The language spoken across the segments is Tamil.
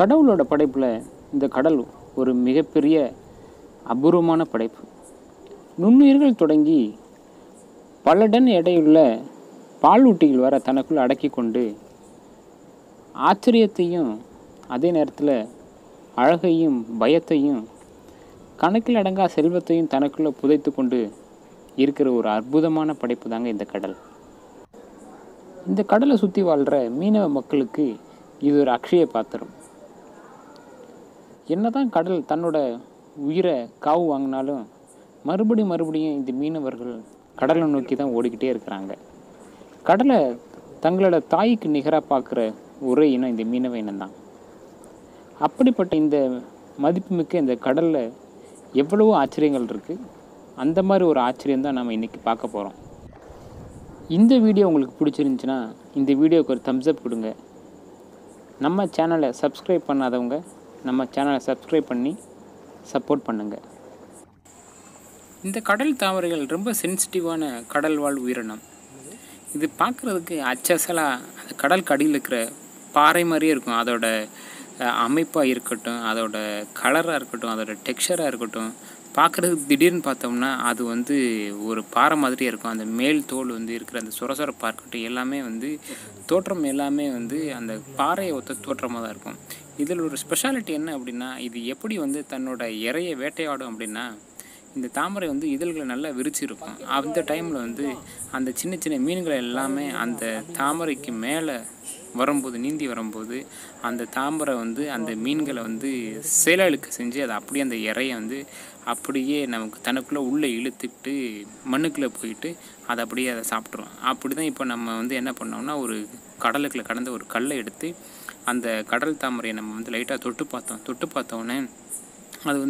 கடவுளோட படைப்பில் இந்த கடல் ஒரு மிகப்பெரிய அபூர்வமான படைப்பு. நுண்ணுயிர்கள் தொடங்கி பல டன் எடையுள்ள பாலூட்டிகள் வர தனக்குள் அடக்கி கொண்டு ஆச்சரியத்தையும் அதே நேரத்தில் அழகையும் பயத்தையும் கணக்கில் அடங்கா செல்வத்தையும் தனக்குள்ளே புதைத்து கொண்டு இருக்கிற ஒரு அற்புதமான படைப்பு தாங்க இந்த கடல். இந்த கடலை சுற்றி வாழ்கிற மீனவ மக்களுக்கு இது ஒரு அக்ஷய பாத்திரம். என்ன தான் கடல் தன்னோட உயிரை காவு வாங்கினாலும் மறுபடியும் இந்த மீனவர்கள் கடலை நோக்கி தான் ஓடிக்கிட்டே இருக்கிறாங்க. கடலை தங்களோட தாய்க்கு நிகராக பார்க்குற ஒரே இனம் இந்த மீனவ இனம்தான். அப்படிப்பட்ட இந்த மதிப்புமிக்க இந்த கடலில் எவ்வளவோ ஆச்சரியங்கள் இருக்குது. அந்த மாதிரி ஒரு ஆச்சரியம் தான் நம்ம இன்றைக்கி பார்க்க போகிறோம். இந்த வீடியோ உங்களுக்கு பிடிச்சிருந்துச்சுன்னா இந்த வீடியோவுக்கு ஒரு தம்ஸ்அப் கொடுங்க. நம்ம சேனலை சப்ஸ்கிரைப் பண்ணாதவங்க நம்ம சேனலை சப்ஸ்கிரைப் பண்ணி சப்போர்ட் பண்ணுங்கள். இந்த கடல் தாவரைகள் ரொம்ப சென்சிட்டிவான கடல் வாழ் உயிரினம். இது பார்க்குறதுக்கு அச்சசலாக அந்த கடலுக்கு அடியில் இருக்கிற பாறை மாதிரியே இருக்கும். அதோட அமைப்பாக இருக்கட்டும், அதோட கலராக இருக்கட்டும், அதோட டெக்ஸ்சராக இருக்கட்டும், பார்க்குறதுக்கு திடீர்னு பார்த்தோம்னா அது ஒரு பாறை மாதிரியே இருக்கும். அந்த மேல் தோல் இருக்கிற அந்த சுரசுரப்பாக இருக்கட்டும், எல்லாமே தோற்றம் எல்லாமே அந்த பாறையை ஒத்த தோற்றமாக தான் இருக்கும். இதில் ஒரு ஸ்பெஷாலிட்டி என்ன அப்படின்னா, இது எப்படி தன்னோட இறையை வேட்டையாடும் அப்படின்னா, இந்த தாமரை இதழ்களை நல்லா விரிச்சிருக்கும். அந்த டைமில் அந்த சின்ன சின்ன மீன்கள் எல்லாமே அந்த தாமரைக்கு மேலே வரும்போது, நீந்தி வரும்போது, அந்த தாமரை அந்த மீன்களை சேலை இழுக்க செஞ்சு அதை அப்படியே அந்த இறையை அப்படியே நமக்கு தனக்குள்ளே உள்ளே இழுத்துக்கிட்டு மண்ணுக்குள்ளே போயிட்டு அதை அப்படியே அதை சாப்பிட்றோம். அப்படி தான் இப்போ நம்ம என்ன பண்ணோம்னா, ஒரு கடலுக்குள்ளே கடந்த ஒரு கல்லை எடுத்து அந்த கடல் தாமரையை நம்ம லைட்டாக தொட்டு பார்த்தோன்னே அது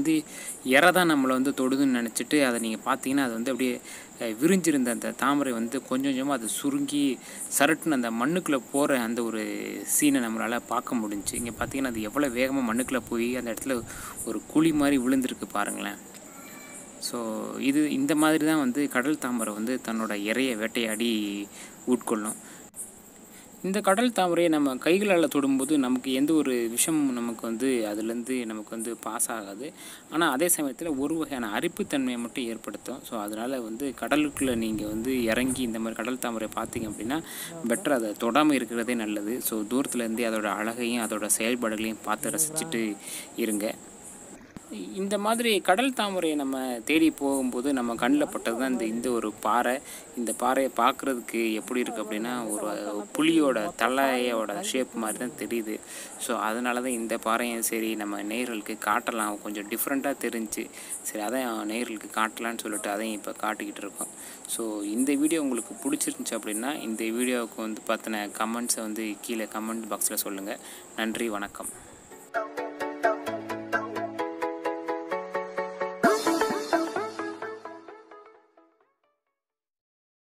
இறை தான் நம்மளை தொடுதுன்னு நினச்சிட்டு அதை நீங்கள் பார்த்தீங்கன்னா அது அப்படியே விரிஞ்சிருந்த அந்த தாமரை கொஞ்சம் கொஞ்சமாக அது சுருங்கி சரட்டுன்னு அந்த மண்ணுக்குள்ளே போகிற அந்த ஒரு சீனை நம்மளால் பார்க்க முடிஞ்சு. இங்கே பார்த்தீங்கன்னா அது எவ்வளோ வேகமாக மண்ணுக்குள்ளே போய் அந்த இடத்துல ஒரு குழி மாதிரி விழுந்திருக்கு பாருங்களேன். ஸோ இது இந்த மாதிரி தான் கடல் தாமரை தன்னோட இறையை வேட்டையாடி உட்கொள்ளும். இந்த கடல் தாமரையை நம்ம கைகளால் தொடும்போது நமக்கு எந்த ஒரு விஷமும் நமக்கு அதுலேருந்து நமக்கு பாஸ் ஆகாது. ஆனால் அதே சமயத்தில் ஒரு வகையான அரிப்புத்தன்மையை மட்டும் ஏற்படுத்தும். ஸோ அதனால் கடலுக்குள்ளே நீங்கள் இறங்கி இந்த மாதிரி கடல் தாமரையை பார்த்தீங்க அப்படின்னா பெட்டர் அதை தொடாமல் இருக்கிறதே நல்லது. ஸோ தூரத்துலேருந்தே அதோடய அழகையும் அதோடய செயல்பாடுகளையும் பார்த்து ரசிச்சுட்டு இருங்க. இந்த மாதிரி கடல் தாமரையை நம்ம தேடி போகும்போது நம்ம கண்ணில் பட்டது தான் இந்த ஒரு பாறை. இந்த பாறையை பார்க்குறதுக்கு எப்படி இருக்குது அப்படின்னா, ஒரு புலியோட தலையோட ஷேப் மாதிரி தான் தெரியுது. ஸோ அதனால தான் இந்த பாறையும் சரி நம்ம நேயர்களுக்கு காட்டலாம், கொஞ்சம் டிஃப்ரெண்ட்டாக தெரிஞ்சு சரி அதான் நேயர்களுக்கு காட்டலான்னு சொல்லிட்டு அதையும் இப்போ காட்டிக்கிட்டு இருக்கோம். ஸோ இந்த வீடியோ உங்களுக்கு பிடிச்சிருந்துச்சு அப்படின்னா இந்த வீடியோவுக்கு பார்த்தின கமெண்ட்ஸை கீழே கமெண்ட் பாக்ஸில் சொல்லுங்கள். நன்றி, வணக்கம்.